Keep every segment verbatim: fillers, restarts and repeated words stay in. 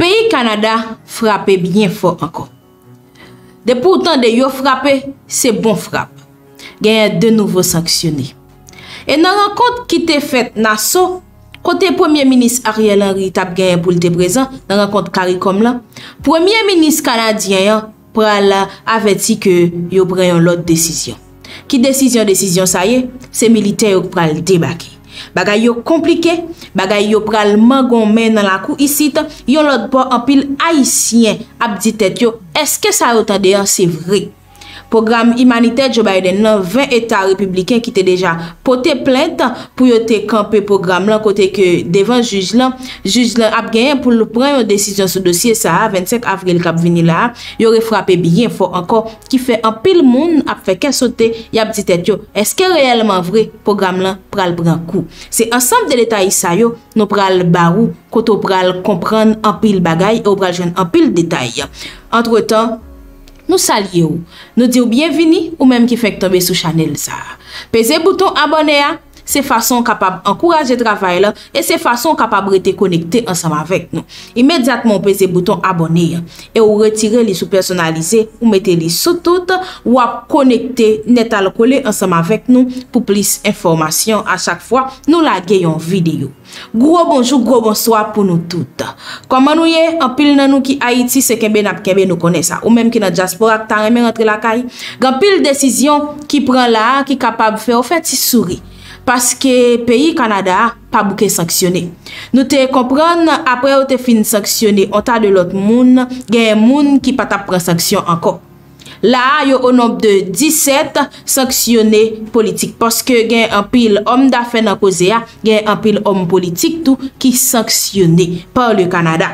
pays Canada frappé bien fort encore. De pourtant de yo frappé, c'est bon frappe. Gagne de nouveau sanctionné. Et dans la rencontre qui était faite Nassau, côté Premier ministre Ariel Henry tap gagné pour le présent dans la rencontre CARICOM là, Premier ministre canadien pral avait dit que yo prend l'autre décision. Qui décision décision ça y est, c'est militaire qui pral débarquer. Bagay yo compliqué, bagay yo pral mangon men dans la cour ici, yon l'autre bord en pile haïtien ap di tèt yo, est-ce que ça autant de c'est vrai? Programme humanitaire Joe Biden nan vingt états républicains qui étaient déjà porté plainte pour yoter camper programme là côté que devant juge là, juge là a gagné pour le prendre une décision sur dossier ça vingt-cinq avril cap venir là, yo refrappé bien fort encore qui fait en pile monde a fait qu'elle sauter, y a dit tête yo. Est-ce que réellement vrai programme là pral prendre coup? C'est ensemble de détails ça yo, nous pral barou koto pral comprendre en pile bagaille et pral joindre en pile détail. Entre-temps, nous saluons, nous disons bienvenue ou même qui fait tomber sur Chanel ça. Pesez bouton abonné, c'est façon capable encourager le travail et c'est façon capable rester connecté ensemble avec nous. Immédiatement pesez bouton abonné et ou retirez les sous personnalisés ou mettez les sous toutes ou à connecter net à coller ensemble avec nous pour plus d'informations à chaque fois nous la gagnons vidéo. Gros bonjour, gros bonsoir pour nous toutes. Comment nous y en pile nan nous qui Haïti, c'est qu'en benap kebe nous connaît ça. Ou même qui dans diaspora, qui t'en remet rentre la caille. Gan pile décision qui prend là, qui capable de faire au fait si souris. Parce que pays Canada pas bouquet sanctionné. Nous te comprendre après ou te fin sanctionné, on t'a de l'autre moun, gen moun qui pas t'a prend sanction encore. Là, yo au nombre de dix-sept sanctionnés politiques. Parce que gen un pile homme d'affaires nan cause ya, gen un pile homme politique tout qui sanctionné par le Canada.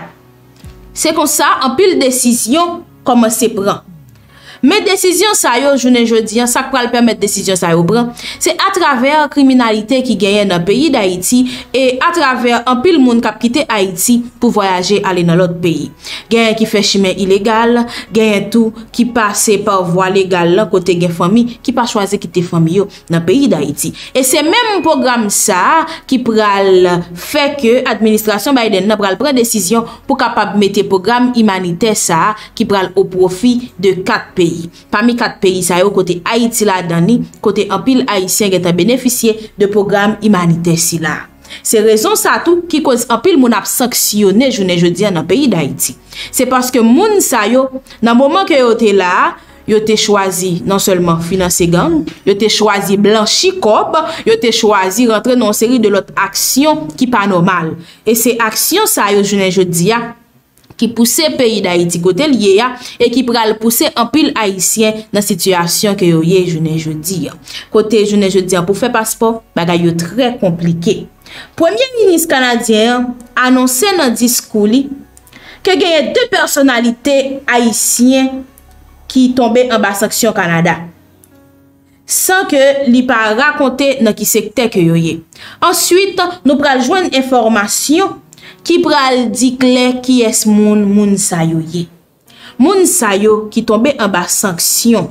C'est comme ça, un pile décision commence à prendre. Mais décision ça yo journée jeudi, ça pral permettre décision ça yo prend, c'est à travers criminalité qui gagne dans le pays d'Haïti et à travers un pile monde qui a quitté Haïti pour voyager aller dans l'autre pays. Gagne qui fait chemin illégal, gagne tout qui passe par voie légale là côté gagne famille qui pas choisi quitter famille yo dans le pays d'Haïti. Et c'est même programme ça qui pral fait que administration Biden n'a pral prendre décision pour capable mettre programme humanitaire ça qui pral au profit de quatre pays. Parmi quatre pays, ça y est, côté Haïti la dani, côté en pile haïtien qui a bénéficié de programme humanitaire si là. C'est raison ça tout qui cause en pile moun a sanctionné journée jeudi dans le pays d'Haïti. C'est parce que moun sa yo, dans le moment que yo te là, yo te choisi non seulement financer gang, yo te choisi blanchi corps, yo te choisi rentrer dans une série de l'autre action qui pas normal. Et ces actions ça yo journée jeudi a qui pousse pays d'Haïti côté lié et qui pral pousser en pile haïtien dans situation que yo yé journée jeudi. Côté journée jeudi pour faire passeport, bagay yo très compliqué. Premier ministre canadien annoncé dans discours li que gagne deux personnalités haïtiennes qui tombaient en bas sanction Canada. Sans que li pa raconter dans qui secteur que yo yé. Ensuite, nous pral joindre information qui pral dit clair qui est ce moun moun sa yo ye. Moun sa yo qui tombe en bas sanction.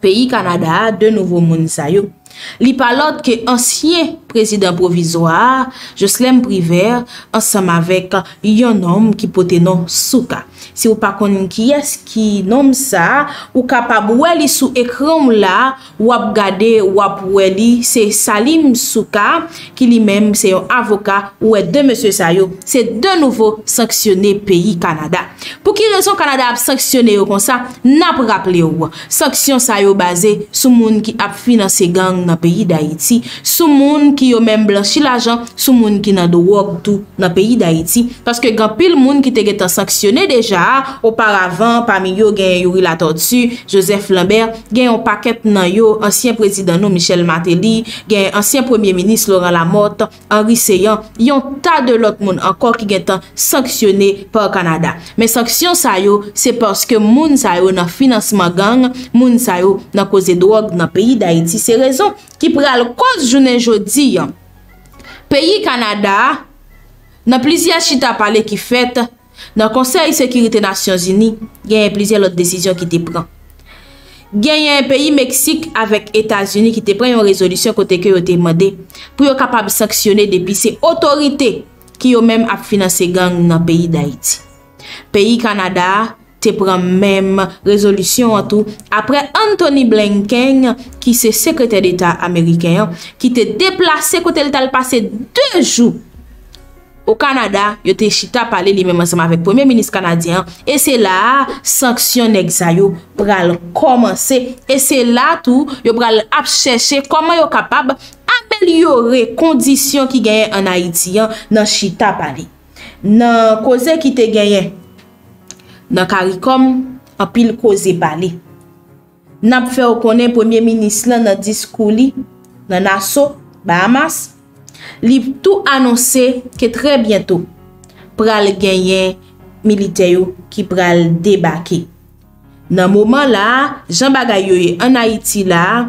Pays Canada de nouveau moun sa yo. Li pa l'autre que ancien président provisoire Joslem Privert ensemble avec yon homme qui pote non Souka. Si ou pa konnen qui est qui nomme ça ou capable wè li sous écran là ou ap gade ou ap wè li c'est Salim Souka qui lui-même c'est un avocat ou est de monsieur Sayo, c'est de nouveau sanctionné pays Canada. Pour qui raison Canada a sanctionné comme ça? N'a pas rappelé ou sanction Sayo basé sur moun qui a financé gang dans pays d'Haïti, sur moun qui yo même blanchi l'argent, sur moun qui nan drogue tout dans pays d'Haïti parce que grand pile moun qui te gètan sanctionné déjà auparavant, parmi yo gen Yuri la Tortue, Joseph Lambert, gen yon paquet nan yo, ancien président nou Michel Mateli, gen ancien premier ministre Laurent Lamotte, Henri Seyan, yon ta de lot moun encore qui gen tan sanctionné par Canada. Mais sanction sa yo, c'est parce que moun sa yo nan financement gang, moun sa yo nan cause drogue nan pays d'Haïti. C'est raison qui pral cause jounen jodi. Pays Canada, nan plusieurs chita pale qui fait. Dans le Conseil de sécurité des Nations Unies, il y a plusieurs autres décisions qui te prennent. Il y a un pays, Mexique, avec les États-Unis, qui te prennent une résolution côté que vous demandez pour être capable de sanctionner depuis ces autorités qui ont même financé gang dans le pays d'Haïti. Pays Canada te prend même résolution en tout après Anthony Blinken qui c'est secrétaire d'État américain qui te déplacé côté le passé deux jours au Canada, yo te chita parler lui-même ensemble avec premier ministre canadien et c'est là sanction nexayo pral commencer et c'est là tout yo pral ap chercher comment yo capable améliorer conditions qui gagne en Haïti dans chita parler. Nan cause qui te gagne dans CARICOM en pile cause parler. N'a fait connaître premier ministre dans discours li dans Nassau, Bahamas. Li tout annoncé que très bientôt pral gagner militaire qui pral débarquer. Dans moment là, Jean Bagayoye en Haïti là,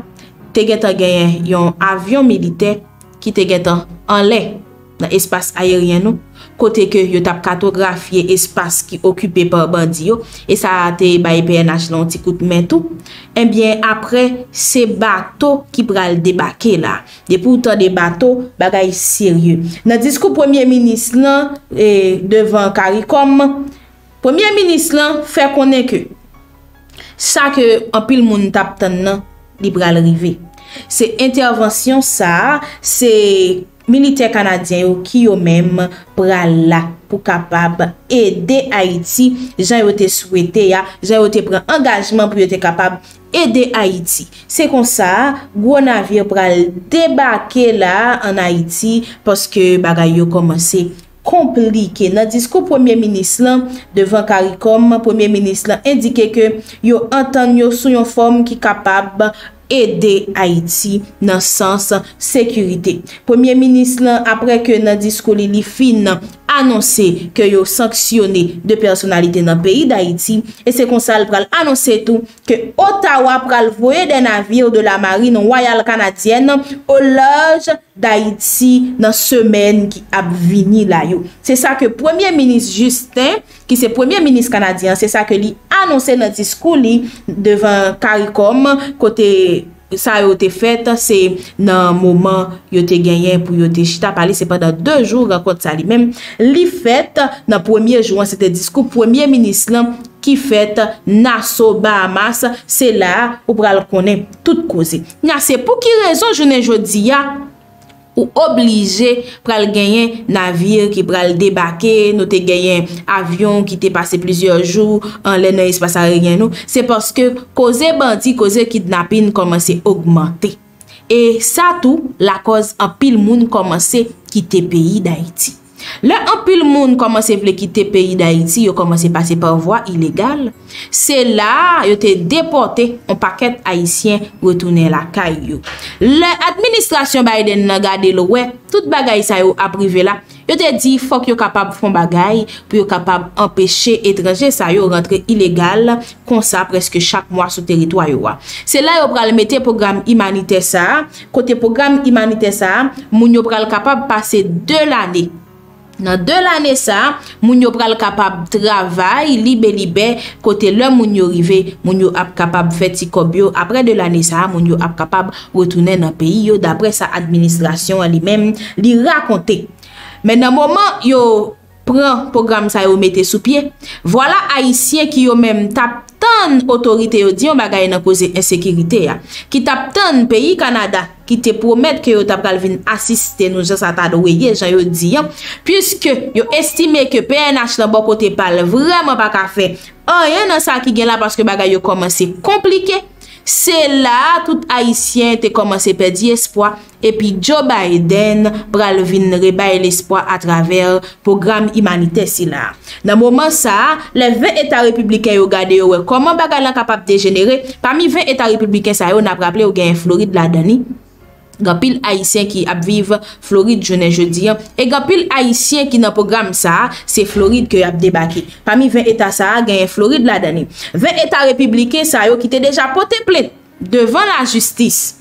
te geta gagner yon avion militaire qui te geta en l'air dans espace aérien nou, côté que yo t'a cartographier espace qui occupé par bandi yo et ça te bay P N H là un petit coup de main tout. Eh bien après ces bateaux qui pral débarquer là, des pourtant des bateaux bagay sérieux. Dans discours premier ministre là et devant CARICOM, premier ministre là fait connaître que ça que en pile moun t'a tann li pral rive. C'est intervention ça, c'est militaires canadiens qui ont même pral là pour capable aider Haïti. J'ai été souhaité, j'ai été pris engagement pour être capable aider Haïti. C'est comme ça, gros navire pral débarquer là en Haïti parce que bagay yo commencé compliqué. Dans discours premier ministre là devant CARICOM, premier ministre là indiqué que yo entend yo sous une forme qui capable aider Haïti dans sens sécurité. Premier ministre après que dans discours li fin annoncé que yo sanctionné de personnalités dans pays d'Haïti et c'est comme ça pral annoncer tout que Ottawa pral voyer des navires de la marine royale canadienne au large d'Haïti dans semaine qui a vini là yo. C'est ça que premier ministre Justin qui c'est premier ministre canadien, c'est ça que li annoncé dans discours li devant CARICOM côté ça a été fait, c'est dans moment yo te gagné pour yo te chita parler, c'est pendant deux jours rencontre ça li même li fait dans premier jour c'était discours premier ministre qui fait Nassau Bahamas, c'est là ou pral connaît toute cause. Nya c'est pour qui raison journée jodi ya ou obligé pral gagner navire qui pral débarquer, nous te gagner avion qui te passé plusieurs jours en l'air dans espace aérien nous, c'est parce que cause bandit, cause kidnapping commencé augmenter. Et ça tout la cause en pile moun commencé quitter pays d'Haïti. Là en pile moun commencé vle quitter pays d'Haïti, yo commencé passer par voie illégale. C'est là yo te déporté un paquet haïtien retourner la caille yo. L'administration Biden nan gade le ouais, tout bagay sa yo a privé là. Yo te dit faut que yo capable font bagay pour yo capable empêcher étranger sa yo rentrer illégal comme ça presque chaque mois sur territoire yo. C'est là yo pral mettre programme humanitaire ça, côté programme humanitaire ça, moun yo pral capable passer deux l'année. Dans deux l'année ça, moun yo pral capable travail, libe libe, côté le moun yo rive, moun yo ap capable faire ti kob yo. Après de l'année ça, moun yo ap capable retourner dans pays yo d'après sa administration lui-même, li raconter. Mais dans moment yo prend programme ça yo mette sous pied, voilà haïtien qui yo même tap tan autorité yo di on bagay nan cause insécurité ya, qui tap tan pays Canada qui te promettent que yo t'a pral vinn assister nous gens ça t'a doyer Jean yo di puisque yo estimé que P N H là bon côté parle vraiment pas ka faire rien dans ça qui gen là parce que bagay yo commencé compliqué. C'est là tout haïtien te commencé perdre espoir et puis Joe Biden pral vinn rebaye l'espoir à travers programme humanitaire si là. Dans moment ça, les vingt états républicains yo gade yo comment bagay lan capable dégénérer. Parmi vingt états républicains ça yo n'a rappelé ou gen Floride la dani. Gapil haïtien qui a vive Floride jeudi jeudi et gapil haïtien qui dans programme ça c'est Floride que a débarqué. Parmi vingt états ça gagne Floride la dernière. vingt états républicains ça yo qui t'ai déjà porté plainte devant la justice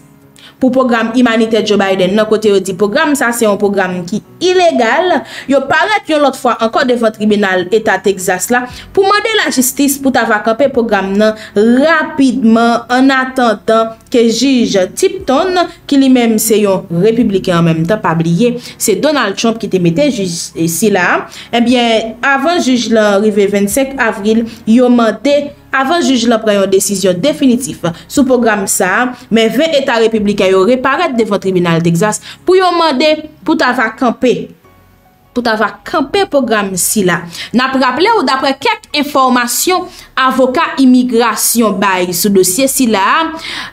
pour le programme humanitaire Joe Biden. Dans côté dit programme ça c'est un programme qui est illégal. Yo paraît une autre fois encore devant le tribunal État Texas là pour demander la justice pour t'avoir campé programme nan rapidement en attendant que juge Tipton qui lui-même c'est un républicain en même temps pas oublier c'est Donald Trump qui te mettait juge ici là. Eh bien avant juge l'arrivée vingt-cinq avril, yo mandé avant juge la prend une décision définitive sous programme ça, mais vingt États républicains yo reparaître devant tribunal Texas pour yo demander pour t'avoir campé pour avoir campé programme si là. N'a rappelé ou d'après quelques informations avocat immigration bail sous dossier si là,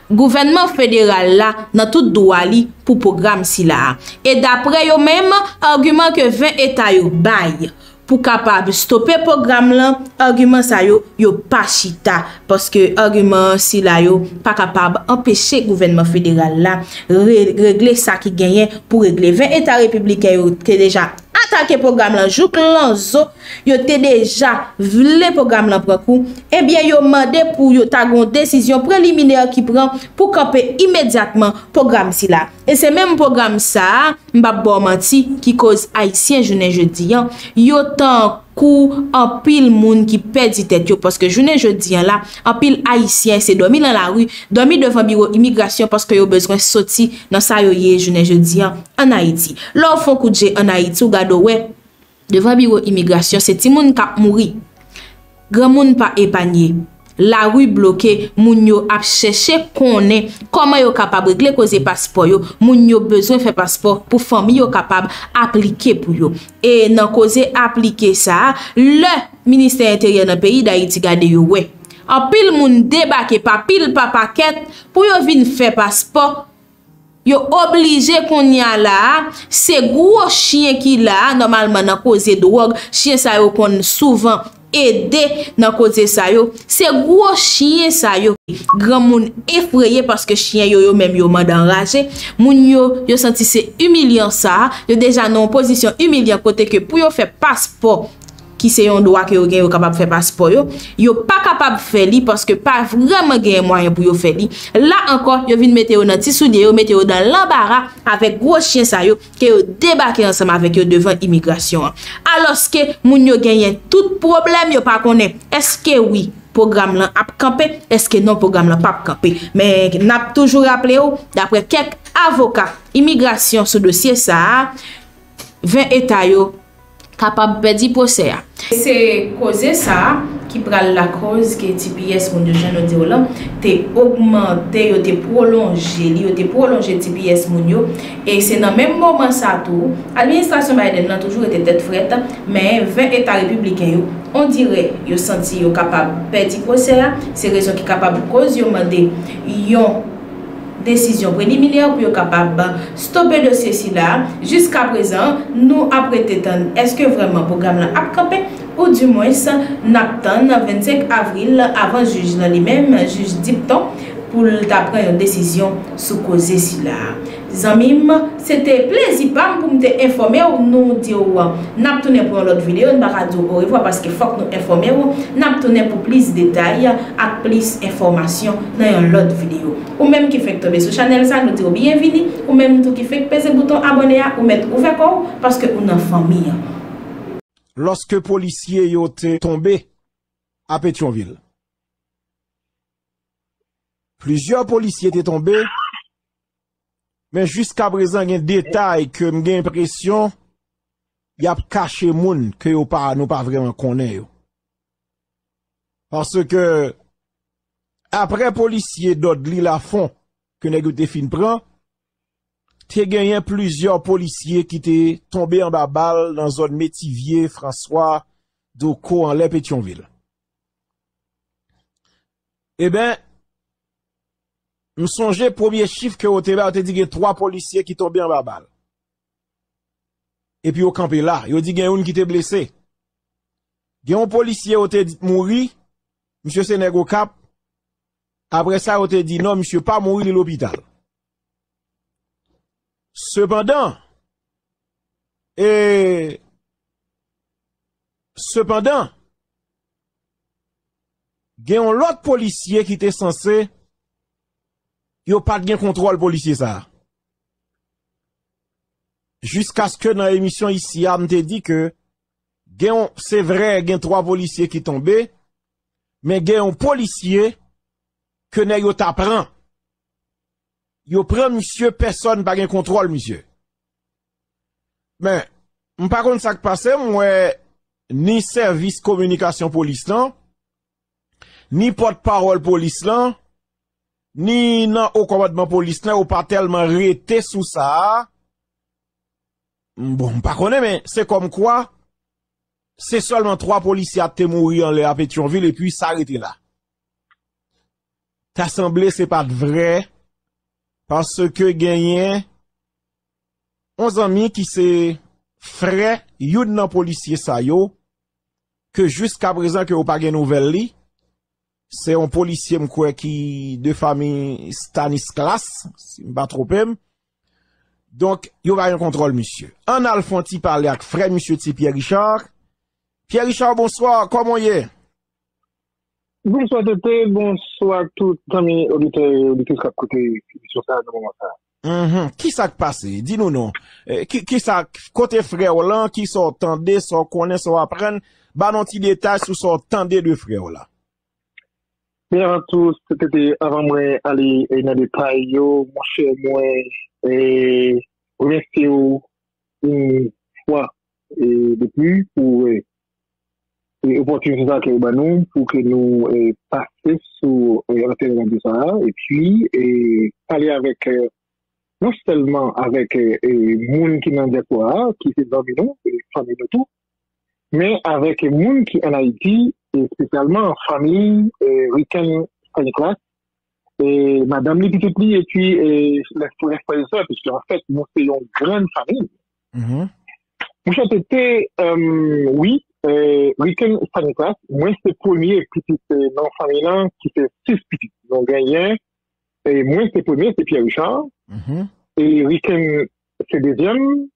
gouvernement fédéral là dans tout droit li pour programme si là. Et d'après yo même argument que vingt États yo bail pour capable stopper programme là, argument ça yo yo pas chita parce que argument si là yo pas capable empêcher gouvernement fédéral là régler ça qui gagne pour régler vingt États républicains yo qui déjà attaqué programme là jouk lanzo yo te déjà vle programme là pour coup et bien yo mandé pour yo ta gon décision préliminaire qui prend pour camper immédiatement programme si là et c'est même programme ça m'pa bon menti qui cause haïtien journée jeudi an yo tant coup en pile moun qui perdit tête parce que journée jeudi an là en pile haïtien c'est dormi dans la rue dormi devant bureau immigration parce que yo besoin sorti dans ça yo yé journée jeudi an en Haïti l'on font coup de en Haïti ou gado ouais devant bureau immigration c'est ti moun k'ap mouri grand moun pa épargné la rue bloquée moun yo ap chercher connait comment yo capable régler cause passeport yo moun yo besoin faire passeport pour famille yo capable appliquer pour yo et nan cause appliquer ça le ministère intérieur dans pays d'Haïti gade yo ouais en pile moun débarquer pa pile pa paquet pour yo vinn faire passeport yo obligé qu'on y a là c'est gros chien qui là normalement nan cause drogue chien ça yo kon souvent aider dans côté ça yo c'est gros chien ça yo grand monde effrayé parce que chien yo yo même yo mande enragé moun yo yo senti c'est humiliant ça yo déjà non position humiliant côté que pour yo faire passeport qui c'est un droit que yo gagne capable faire passeport yo yo pas capable faire li parce que pas vraiment gagne moyen pour yo faire li là encore yo vinn mettre yo dans ti soulier yo mettre yo dans l'embarras avec gros chien ça yo que yo débarquer ensemble avec yo devant immigration alors que moun yo gagne tout problème yo pas connaît est-ce que oui programme là a camper est-ce que non programme là pas camper mais n'a toujours rappelé d'après quelques avocats immigration sous dossier ça vingt États yo capable perdre procès. C'est causé ça qui prend la cause que T P S moun de jeunes de là t'es augmenté, t'es prolongé, t'es prolongé T P S moun yo et c'est dans même moment ça tout administration Biden n'a toujours été tête frette mais vingt États républicains yo on dirait yo senti yo capable perdre procès c'est raison qui capable cause yo mandé yon décision préliminaire pour être capable stopper de ceci là jusqu'à présent nous après t'étendre est-ce que vraiment programme là a campé ou du moins n'attend vingt-cinq avril avant juge dans les mêmes juge Tipton pour t'apprendre une décision sous cause si là Zamim, c'était plaisir pour me informer ou nous dire n'a tourné pour l'autre vidéo n'a pas au revoir parce que faut que nous informer ou n'a tourné pour plus de détails et plus d'informations dans une autre vidéo ou même qui fait que tomber sur channel ça nous dire bienvenue ou même tout qui fait que peser bouton abonner ou mettre ouvert parce que on en famille lorsque policiers ont tombé à Pétionville plusieurs policiers étaient tombés. Mais jusqu'à présent, il y a un détail que j'ai l'impression qu'il y a caché les gens que nous ne pas vraiment connaissons. Parce que, après les policiers d'Odli la font, que nous avons fait prendre, il y a plusieurs policiers qui étaient tombés en bas balle dans la zone Métivier, François, Doko, en Lè, Pétionville. Eh bien, me songez premier chiffre que au T V A te dit que trois policiers qui tombent en bas balle. Et puis au campé là, yo dit qu'il y a un qui était blessé. Il y a un policier qui était mouri, monsieur Senego Cap. Après ça, il te dit non, monsieur pas mouri de l'hôpital. Cependant, et cependant, il y a un autre policier qui était censé yo pas de contrôle policier ça. Jusqu'à ce que dans l'émission ici, on te dit que c'est vrai, il y a trois policiers qui tombent, mais il y a un policier que ne t'apprend. Yo prend monsieur, personne pas de contrôle, monsieur. Mais, par contre, ça qui passe, moi, ni service communication police, non, ni porte-parole police, non, ni non au commandement police, non, ou pas tellement rété sous ça. Bon, pas connaît, mais c'est comme quoi, c'est seulement trois policiers à te mourir en l'air à Pétionville et puis s'arrêter là. T'as semblé, c'est pas de vrai, parce que gagné onze amis qui c'est frère, yon nan policier sa yo, que jusqu'à présent que ou pas gen nouvelle li, c'est un policier m'kwe qui de famille Stanislas, si m'ba tropem. Donc, yon va yon contrôle, monsieur. En alfonti parle avec frère, monsieur, ti Pierre Richard. Pierre Richard, bonsoir, comment yé? Bonsoir, Tete, bonsoir, tout, amis, auditeurs, auditeurs, côté, sur ça, dans le moment ça. Mm-hmm. Qui ça passe? Dis-nous non. Eh, qui, qui ça, côté frère là, qui sont tendés, sont connaît, sont apprennent, bah, non, petit détail sur sont tendés de frère là. Bien à tous, c'était avant moi, aller, dans le détail, yo, mon cher, moi, et, remercier au, une fois, et, depuis, pour, et, opportunité que nous avons, pour que nous, eh, passions sur, eh, l'intérêt de ça, et puis, et, aller avec, eh, non seulement avec les gens qui n'en décoient, qui sont dans nous, et les familles de tout, mais avec les gens qui en Haïti, et spécialement famille, Rickens Stanislas, et Madame Lipitouti, et puis les frères et sœurs, puisque en fait, nous sommes une grande famille. Mon cher Tété, oui, Rickens Stanislas, moi c'est le premier petit dans la famille qui fait six petits, donc gagnant. Et moi, c'est premier, c'est Pierre Richard. Mm-hmm. Et Rickens, c'est deuxième.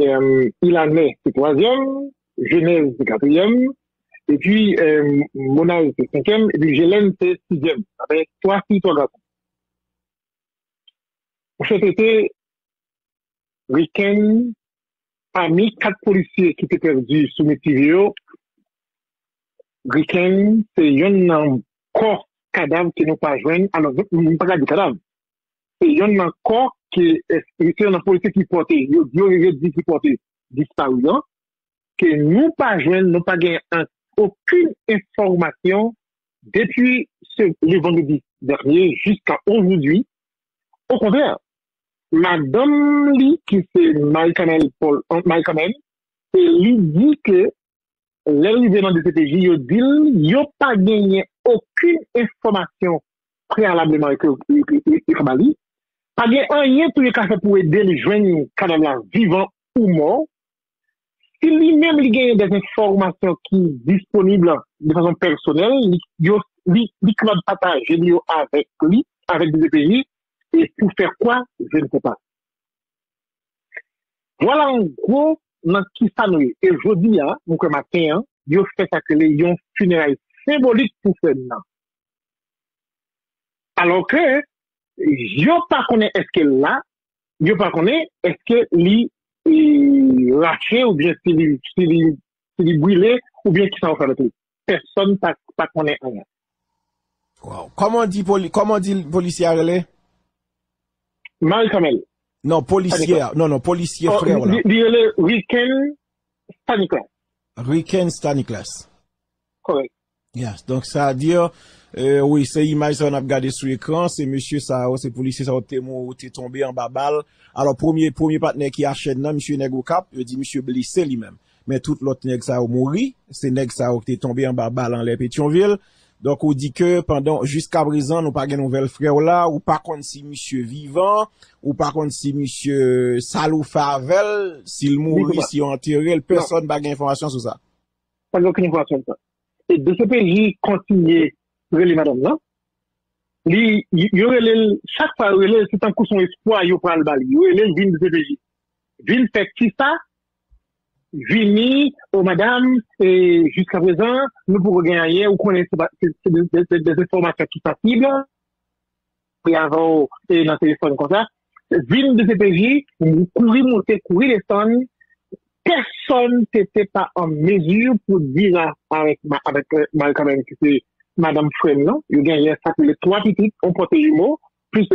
Et, um, il en est, c'est troisième. Genèse, c'est quatrième. Et puis, euh, Monaz, c'est cinquième. Et puis, Gélène, c'est sixième. Avec trois filles, trois garçons. Pour cet été, Rickens a mis quatre policiers qui étaient perdus sous mes tibios. Rickens, c'est un corps cadavre qui nous pas joindre, alors nous pas de cadavre. Et il y en a encore qui est un policier qui porte, il y a des qui porte disparu, que nous pas joindre, nous pas gagné aucune information depuis ce, le vendredi dernier jusqu'à aujourd'hui. Au contraire, Madame Lee, qui c'est Marie-Channel, elle dit que l'arrivée dans le D C P J, il n'y a pas gagné aucune information préalablement avec le Mali. Pas gagné rien pour les cafés pour aider les jeunes cadavres vivants ou morts. Si lui-même il gagne des informations qui sont disponibles de façon personnelle, il peut partager avec lui, avec le D C P J, et pour faire quoi, je ne sais pas. Voilà en gros. Dans ce qui s'annule. Et aujourd'hui, hein, donc le matin, hein, ils ont fait ça que les ont funérailles symboliques pour faire là. Alors que, ils ont pas connaît est-ce qu'elle là, ils ont pas connaît est-ce que lui, il lâché ou bien s'il, s'il, s'il brûlé ou bien qui s'en fait le tout. Personne pas, pas connaît rien. Wow. Comment dit, poli, comment dit le policier Arlé? Marie-Camel. Non, policier. Non, non, policier, oh, frère. Voilà. Dis-le, Rickens Stanislas. Rickens Stanislas. Correct. Yes. Donc, ça veut dire, euh, oui, c'est l'image qu'on a regardé sur l'écran, c'est monsieur ça, c'est policier ça, t'es tombé en bas balle. Alors, premier, premier partenaire qui achète, non, monsieur Nego Cap, il dit monsieur blessé lui-même. Mais tout l'autre nèg ça a mouru, c'est nèg ça qui est tombé en bas balle en l'air Pétionville. Donc, on dit que pendant, jusqu'à présent, nous pas de nouvelles frères là, ou pas contre si monsieur vivant, ou pas contre si monsieur Salou Favel, s'il mourit, s'il enterré, personne n'a d'information sur ça. Pas d'aucune information sur ça. Et de ce pays, continuer, relé madame là, il relève, chaque fois, il relève, c'est un coup son espoir, il prend le bal, il relève, vine de ce pays. Vine fait qui ça? Vini, oh madame, et jusqu'à présent, nous pouvons gagner, vous connaissez des informations qui sont possibles. pris avant et dans le téléphone comme ça. Ville de C P J, vous courez monter, courez les sons. Personne n'était pas en mesure pour dire avec ma, avec ma, quand même, c'est Madame Frémont, il y a les trois petites, on porte jumeaux, plus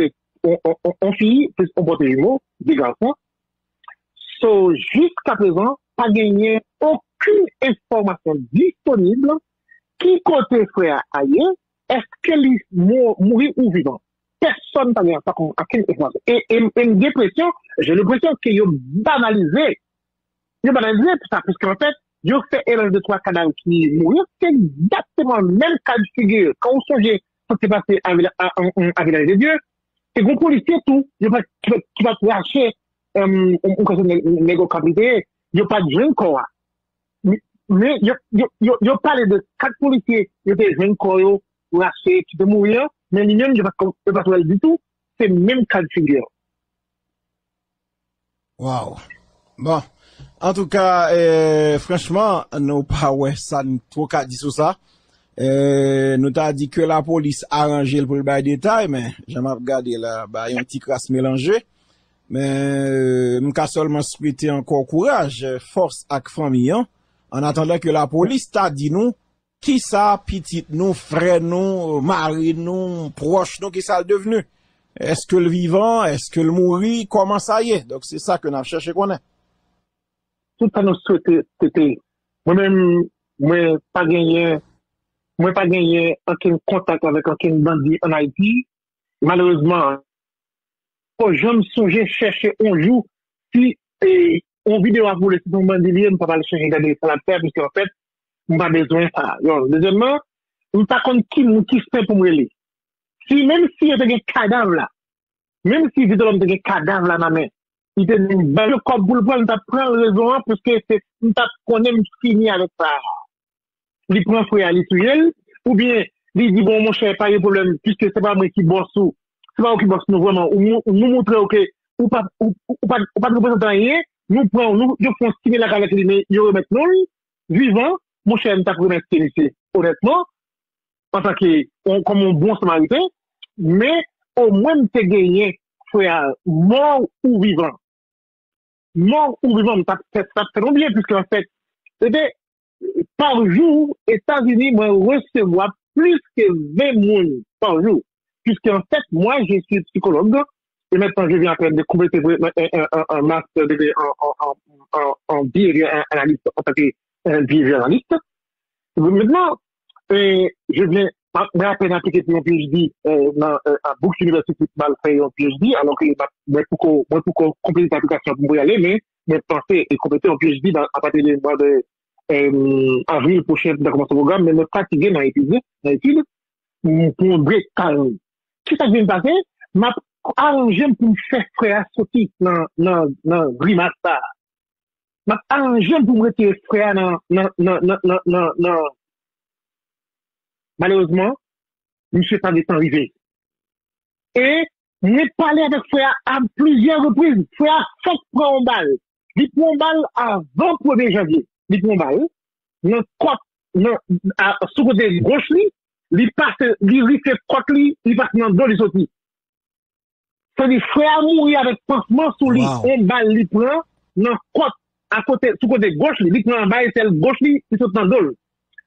on, on, on, on fille, plus on porte jumeaux, des garçons. So, jusqu'à présent, pas gagné aucune information disponible qui côté frère ailleurs, est-ce qu'elle est mourir ou vivant? Personne n'a rien, pas aucune information. Et, et, et une dépression, j'ai l'impression qu'ils ont banalisé. Ils ont banalisé pour ça, parce qu'en fait, ils ont fait erreur de trois cadavres qui mourent. C'est exactement le même cas de figure. Quand on songe ce qui s'est passé à Village des Dieux, c'est qu'on policier tout, il n'y a pas qui va lâcher, euh, on casse une négociabilité, il n'y a pas de jeune corps. Mais il y a parlé de quatre policiers, il y a des jeunes corps lâchés qui peuvent mourir, mais lui-même, il n'y a pas de du tout. C'est le même cas de figure. Wow. Bon. En tout cas, eh, franchement, nous pas ouais ça, nous trop qu'à dire sur ça. Eh, nous t'a dit que la police arrangeait pour le bail détail, mais j'aime regarder là, bah y a un petit crasse mélangé. Mais nous qu'a seulement souhaité encore courage, force à famille, hein, en attendant que la police t'a dit nous qui ça petite nous, frère nous, mari nous, proche nous, qui ça est devenu. Est-ce que le vivant, est-ce que le mouri, comment ça y est? Donc c'est ça que nous cherchons qu'on est. Tout ça nous souhaite, c'était, moi-même, moi, pas gagné, moi, pas gagné aucun contact avec aucun bandit en Haïti. Malheureusement, je me songeais chercher un jour, si, on vidéo à vous laisser un bandit, je ne peux pas le chercher d'aller sur la terre, parce qu'en fait, je n'ai pas besoin de ça. Deuxièmement, je ne sais pas qui me fait pour me relayer. Si, même si il y a des cadavres là, même si il y a des cadavres là dans la main, il te dit, ben, le corps boulevard, t'as pris raison, parce que c'est, t'as qu'on aime finir avec ça. Il prend frère à l'Israël, ou bien, il dit, bon, mon cher, pas de problème, puisque c'est pas moi qui bosse ou, c'est pas moi qui bosse nous vraiment, ou nous montrer, ok, ou pas, ou pas, ou pas de représentant rien, nous prenons, nous, nous font signer la carte avec lui, mais il remet nous, vivant, mon cher, t'as pris mes ici. Honnêtement, en tant que, on, comme un bon samaritain, mais, au moins, t'es gagné, frère, mort ou vivant. Mort ou vivant, ça fait combien, puisque en fait, c'était par jour, États-Unis vont recevoir plus que vingt mille par jour. Puisque en fait, moi, je suis psychologue, et maintenant, je viens en train de compléter un master en bioanalyste, en tant que bioanalyste. Maintenant, je viens à peine appliquer mon P H D à Brooks University, mal fait un P H D, alors que moi, pour qu'on complète l'application pour y aller, mais mais penser et compléter un P H D à partir du mois d'avril prochain pour commencer le programme, mais me fatiguer dans l'étude pour un break calme. Qu'est-ce que ça vient de passer? M'a arrangé pour me faire frère sortir dans dans grimace ça. M'a arrangé pour me retirer frère dans dans dans dans dans malheureusement, je ne suis pas arrivé. Et j'ai parlé avec frère à plusieurs reprises. Frère, chaque prend en balle. Il prend en balle avant le premier janvier. Il prend en balle. Dans le sous côté gauche, il passe, il fait croix, il passe dans le dos, il saute. C'est-à-dire, frère mourir avec pansement sous lui. En balle, il prend. Dans croix, à côté, sous côté gauche, il prend en balle, c'est le gauche, il saute dans le dos.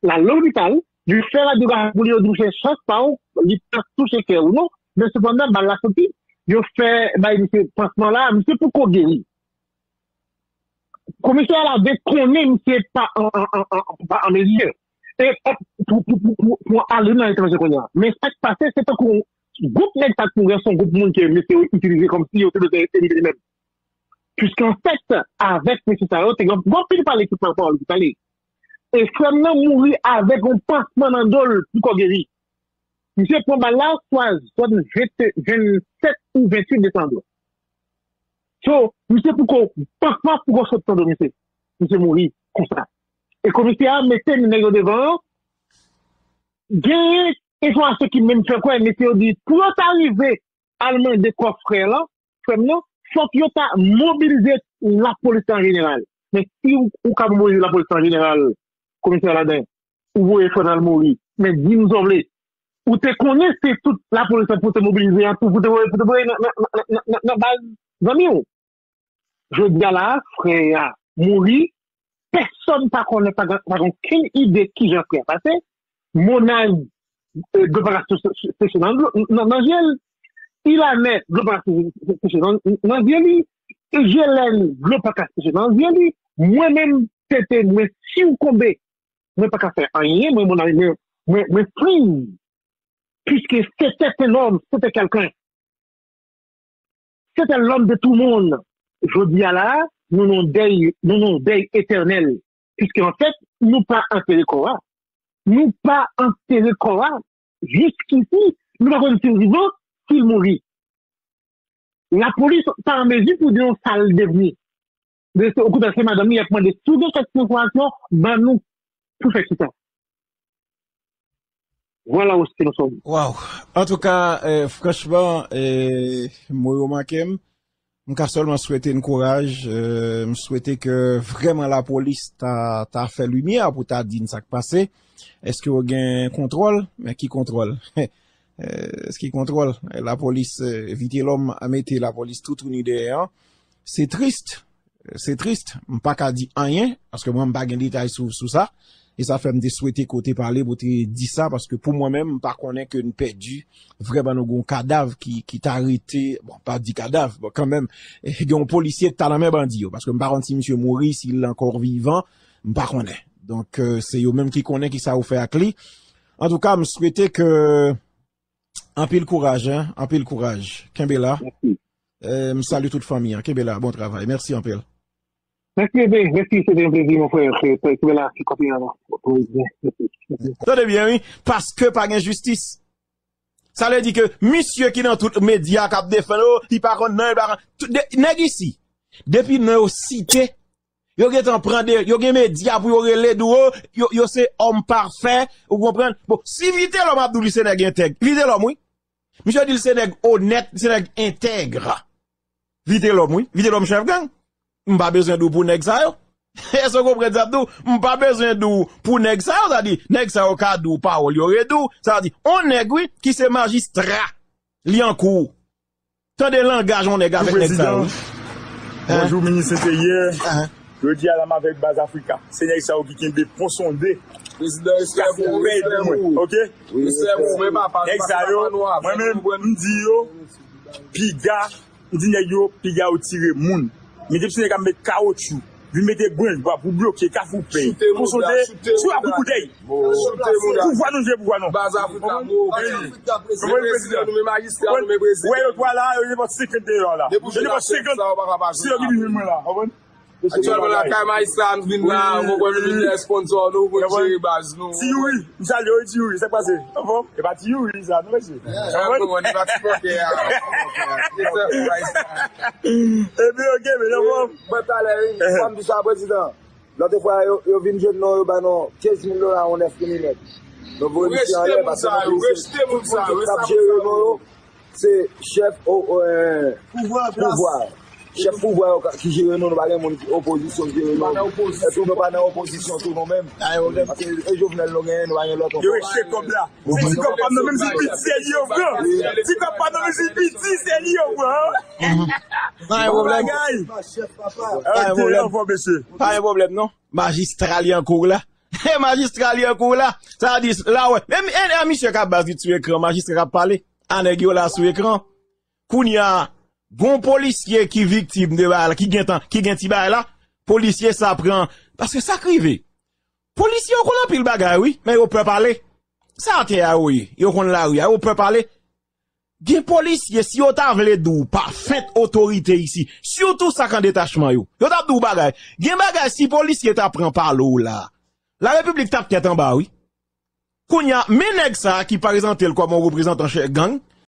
La l'hôpital, du faire la douleur pour lui toucher chaque pas ou lui toucher cœur ou non, mais cependant, bah, la sortie, je fais, bah, ce pansement-là, monsieur, pour qu'on guérit. Commissaire, la avait connaît, monsieur, pas en, en, en, en, pas en mes yeux. Et, pour, pour, pour, pour, pour aller dans l'étranger qu'on a. Mais ça qui passait, c'est un groupe n'est pas pour son groupe monde qui est, monsieur, utilisé comme si, au lieu de même. Puisqu'en fait, avec monsieur Sarot, c'est comme, bon, puis il parle tout par rapport à l'hôpital. Et finalement mourir avec un pansement dans le dos pour qu'on guérisse. Monsieur Pomba là, soit, soit le vingt-sept ou vingt-huit décembre. So, monsieur pour qu'on, pansement pour qu'on sorte de monsieur. Monsieur mourir, comme ça. Et comme monsieur a mis le nègre devant, guérir, et soit ceux qui même fait quoi, monsieur dit, pour arriver à l'Allemagne des coffres frères là, finalement, faut qu'il y ait mobilisé la police en général. Mais si vous, vous avez mobilisé la police en général, commissaire Ladin, ou vous voyez Fernand Moulie, mais dis-nous en vrai, ou te connais, c'est toute la police pour te mobiliser, pour te mobiliser dans la base. Je dis à la frère Moulie, personne ne connaît, pas aucune idée qui j'ai fait passer. Mon âme, globalisation, c'est dans le il a mis globalisation, c'est dans le et j'ai l'aime, globalisation, dans le moi-même, c'était, moi, si vous combez, moi, pas qu'à faire rien, moi, mon ami, moi, moi, frère, puisque c'était un homme, c'était quelqu'un. C'était l'homme de tout le monde. Je dis à la, nous nous deuil, nous nous deuil éternel. Puisque, en fait, nous pas enterré Cora. Nous pas enterré Cora. Jusqu'ici, nous n'avons pas vivant, s'il mourit. La police, par mesure, pour dire, ça le devenir. De ce, au coup d'un fait, madame, il a demandé toutes les informations, ben, nous, tout fait tout ça. Voilà où nous sommes. Wow. En tout cas, euh, franchement, euh, moi, au Makem, je seulement souhaiter un courage, je euh, souhaiter que vraiment la police t'a, t'a fait lumière pour t'a dit ça qui passé. Est-ce que vous avez un contrôle? Mais qui contrôle? Est-ce qui contrôle? La police, éviter l'homme à mettre la police tout tourner derrière. C'est triste. C'est triste. Je ne pas qu'à dire rien, parce que moi, je n'ai pas de détail sur, sur ça. Et ça fait me souhaiter côté parler pour te dire ça, parce que pour moi-même, par connaître que nous perdu, vraiment, nous un cadavre qui, qui t'a arrêté, bon, pas dit cadavre, bon, quand même, il y a un policier qui t'a la même bandit, parce que me parle si monsieur Maurice, il est encore vivant, me pas connaît. Donc, euh, c'est eux-mêmes qui connaît qui ça offert à clé. En tout cas, me souhaiter que, un peu le courage, hein, un peu le courage. Kembela. Merci. Euh, me salue toute famille, hein. Kembela, bon travail. Merci, un peu. Merci, merci, c'est un plaisir, mon frère. C'est là, je continue à l'entendre. Bien, oui, parce que par injustice. Ça veut dire que, monsieur qui dans tout média, cap défend, il parle, non, il parle, n'est ici. Depuis nos cités, yo gen t'en prendre, yo gen média pour yo relé d'où, yo, yo c'est homme parfait, vous comprenez? Bon, si vite l'homme Abdouli Sénègue intègre, vite l'homme, oui. Monsieur dit le Sénègue honnête, Sénègue intègre. Vite l'homme, oui. Vite l'homme chef gang. M'pas besoin d'ou pour nèg ça yo. Est-ce que vous comprenez Abdou? M'pas besoin d'ou pour nèg ça yo, ça dit nèg ça yo ka dou parole yo redou, ça dit on nèg oui qui c'est magistrat. Li en cours. Tant de langage on nèg avec nèg ça yo. Bonjour ministre intérieur. Je dis à l'âme avec Base Africa. C'est nèg ça yo qui kembe ponsondé. Président c'est pour payer. OK? C'est pour payer papa. Nèg ça yo moi même m'di yo piga, m'di nèg yo piga ou tirer moun. Mais depuis que mettre caoutchouc, vous mettez branche pour bloquer Carrefour Pays. Pour sonder, tu as beaucoup d'œil. Pouvoir nous, je pouvoir non. Bazar Africa, président, nous magistrats, nous présidents. Ouais, toi là, il est pas cinquante dollars là. Je dis pas cinquante. Si on dit moi là, vous actuellement la caille ça nous vient là, on va venir sponsor nous pour tirer base nous. Si oui, nous allons dire oui, c'est passé. Bon, et pas dire oui ça, non monsieur. On va supporter. Et bien OK, mais non, bon parler, comme dit ça président. L'autre fois yo vient jeune non yo ba non quinze mille dollars en neuf minutes. Donc vous dire là parce que restez mon ça, c'est chef au pouvoir pouvoir. Chef pouvoir qui gère nous, nous avons une opposition qui gère nous. Et nous pas dans l'opposition tout nous-mêmes. Parce que les jeunes nous avons l'autre. Yo c'est comme là. Si comme pas même si petit c'est lié au grand. Si comme pas même si petit c'est lié au grand. Pas de problème. Pas de problème monsieur. Pas de problème non. Magistral encore là. Eh magistral encore là. Ça dit là ouais. Même monsieur qui a basé sur écran, magistrat parler. Anegio là sur écran. Kounia bon policier qui victime de balle, qui gagne qui gagne ti balle là, policier ça prend. Parce que ça crive. Policier, on connaît pile bagay, oui, mais on peut parler. Ça te a oui, on connaît la oui, on peut parler. Gen policier, si on t'a vle dou, pas fait autorité ici, surtout ça qu'en détachement yo. Yo t'a dou bagay. Gen bagay, si policier t'a prend par l'eau là, la République t'a tête en bas, oui. Kounya, men nèg ça qui par exemple comme un représentant chez gang,